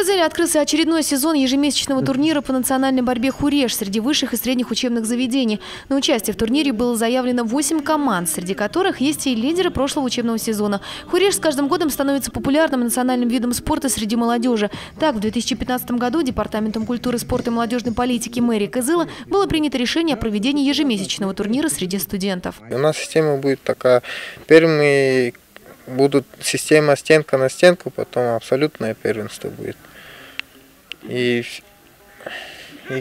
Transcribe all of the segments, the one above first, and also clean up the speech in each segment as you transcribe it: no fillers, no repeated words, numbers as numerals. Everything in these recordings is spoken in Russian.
Кызыле открылся очередной сезон ежемесячного турнира по национальной борьбе «Хуреш» среди высших и средних учебных заведений. На участие в турнире было заявлено 8 команд, среди которых есть и лидеры прошлого учебного сезона. «Хуреш» с каждым годом становится популярным национальным видом спорта среди молодежи. Так, в 2015 году Департаментом культуры, спорта и молодежной политики мэрии Кызыла было принято решение о проведении ежемесячного турнира среди студентов. У нас система будет такая. Первыми будут система стенка на стенку, потом абсолютное первенство будет. И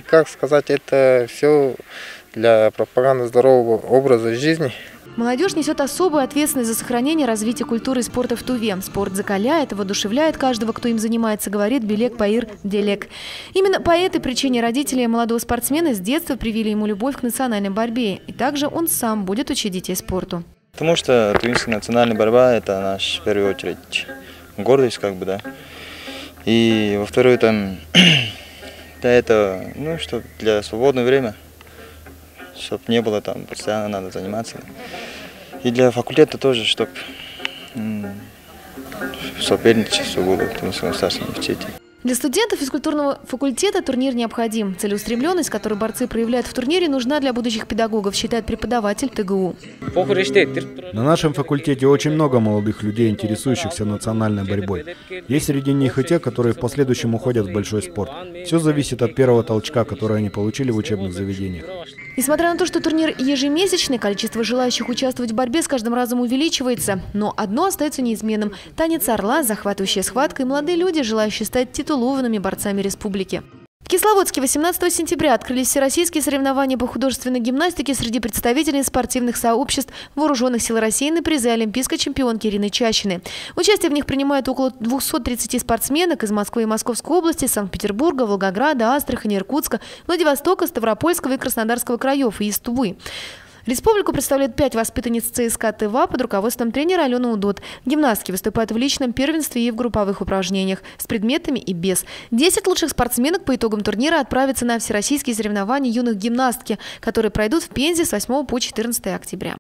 как сказать, это все для пропаганды здорового образа жизни. Молодежь несет особую ответственность за сохранение и развитие культуры и спорта в Туве. Спорт закаляет, воодушевляет каждого, кто им занимается, говорит Белек Паир Делек. Именно по этой причине родители молодого спортсмена с детства привили ему любовь к национальной борьбе. И также он сам будет учить детей спорту. Потому что тувинская национальная борьба – это наша, в первую очередь, гордость, как бы, да. И во вторую, там, для этого, ну, чтобы для свободного времени, чтобы не было там, постоянно надо заниматься. И для факультета тоже, чтобы соперничество было в Тувинском государственном университете. Для студентов физкультурного факультета турнир необходим. Целеустремленность, которую борцы проявляют в турнире, нужна для будущих педагогов, считает преподаватель ТГУ. На нашем факультете очень много молодых людей, интересующихся национальной борьбой. Есть среди них и те, которые в последующем уходят в большой спорт. Все зависит от первого толчка, который они получили в учебных заведениях. Несмотря на то, что турнир ежемесячный, количество желающих участвовать в борьбе с каждым разом увеличивается. Но одно остается неизменным – танец орла, захватывающая схватка и молодые люди, желающие стать титулованными борцами республики. В Кисловодске 18 сентября открылись всероссийские соревнования по художественной гимнастике среди представителей спортивных сообществ Вооруженных сил России на призы олимпийской чемпионки Ирины Чащины. Участие в них принимают около 230 спортсменок из Москвы и Московской области, Санкт-Петербурга, Волгограда, Астрахани, Иркутска, Владивостока, Ставропольского и Краснодарского краев и из Тувы. Республику представляют 5 воспитанниц ЦСКА ТВА под руководством тренера Алёны Удот. Гимнастки выступают в личном первенстве и в групповых упражнениях, с предметами и без. 10 лучших спортсменок по итогам турнира отправятся на всероссийские соревнования юных гимнастки, которые пройдут в Пензе с 8 по 14 октября.